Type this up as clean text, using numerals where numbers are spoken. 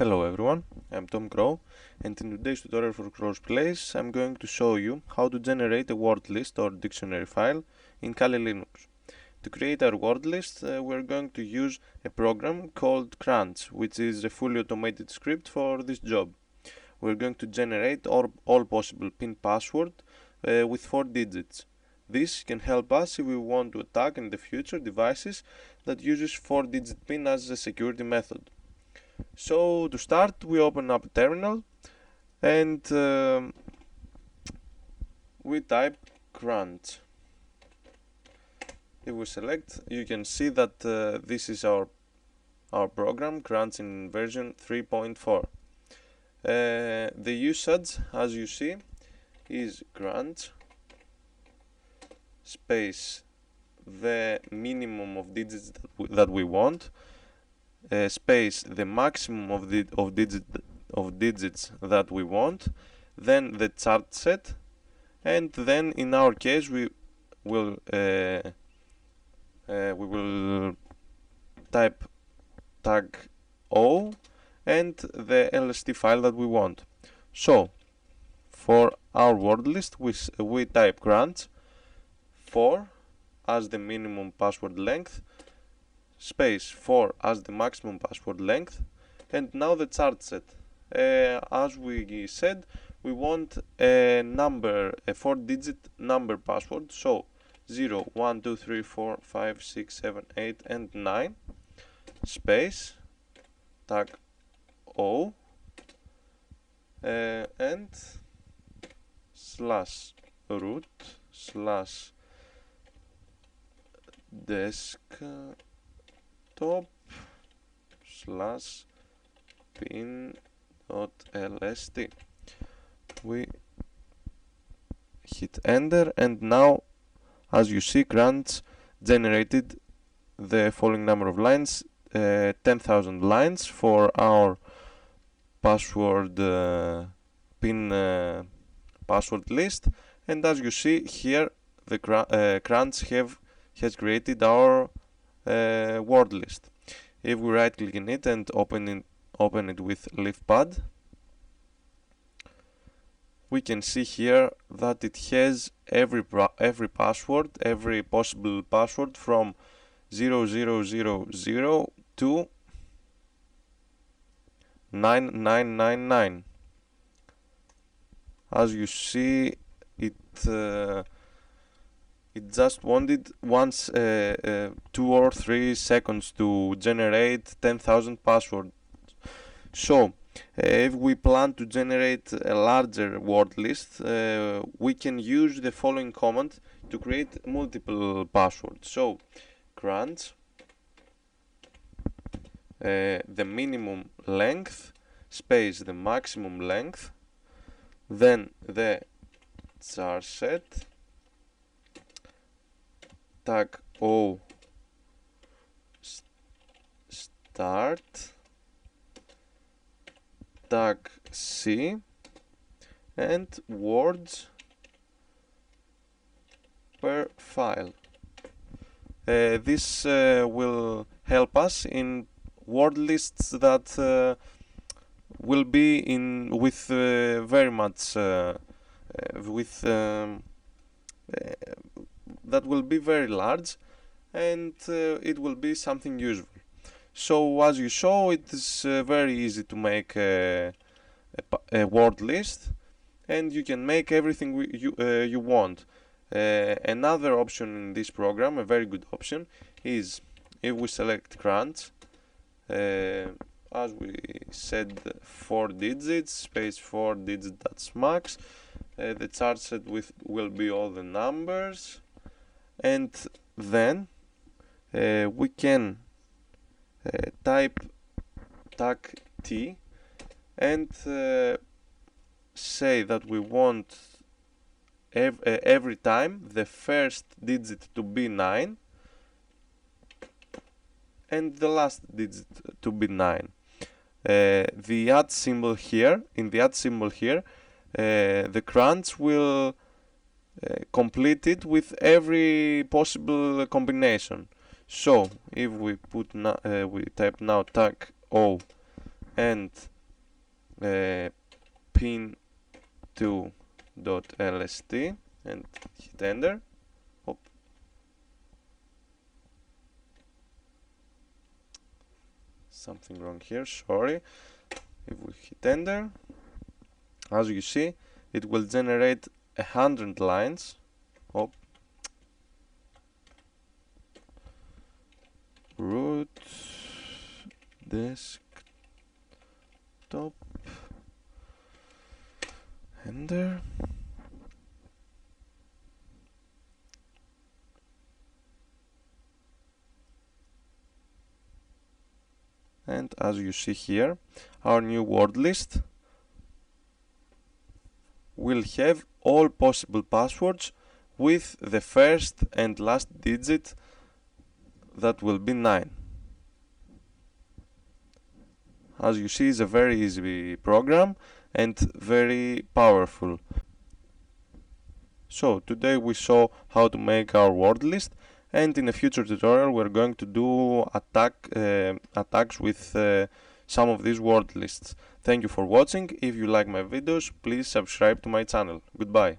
Hello everyone, I'm Tom Crow, and in today's tutorial for Crow's Place I'm going to show you how to generate a word list or dictionary file in Kali Linux. To create our word list we're going to use a program called Crunch, which is a fully automated script for this job. We're going to generate all possible PIN password with 4 digits. This can help us if we want to attack in the future devices that uses 4-digit PIN as a security method. So to start, we open up a terminal and we type crunch. If we select, you can see that this is our program, crunch in version 3.4. The usage, as you see, is crunch space the minimum of digits that we want, space the maximum of digits that we want, then the chart set, and then in our case we will type tag O and the LST file that we want. So for our word list we type crunch 4 as the minimum password length, space 4 as the maximum password length, and now the chart set. As we said, we want a number, a 4-digit number password, so 0, 1, 2, 3, 4, 5, 6, 7, 8, and 9, space, tag O, and slash root, slash desk, top slash pin.lst. We hit enter, and now as you see crunch generated the following number of lines, 10,000 lines for our password pin password list, and as you see here the crunch has created our word list. If we right click on it and open it with Leafpad, we can see here that it has every possible password from 0000 to 9999. As you see, it just wanted once 2 or 3 seconds to generate 10,000 passwords. So if we plan to generate a larger word list, we can use the following command to create multiple passwords. So crunch the minimum length space the maximum length, then the char set, tag O start, tag C, and words per file. This will help us in word lists that will be in with very much with that will be very large, and it will be something useful. So as you saw, it is very easy to make a word list, and you can make everything you want. Another option in this program, a very good option, is if we select crunch, as we said, 4 digits, space 4 digits, that's max. The chart set will be all the numbers, and then we can type tag T and say that we want every time the first digit to be 9 and the last digit to be 9. The at symbol here, the crunch will complete it with every possible combination. So if we type now tag O and pin2.lst and hit enter. Hop. Something wrong here, sorry. If we hit enter, as you see, it will generate 100 lines. Hop. Root desktop, enter. And as you see here, our new word list will have all possible passwords with the first and last digit that will be 9. As you see, it's a very easy program and very powerful. So today we saw how to make our word list, and in a future tutorial we're going to do attacks with some of these word lists. Thank you for watching. If you like my videos, please subscribe to my channel. Goodbye.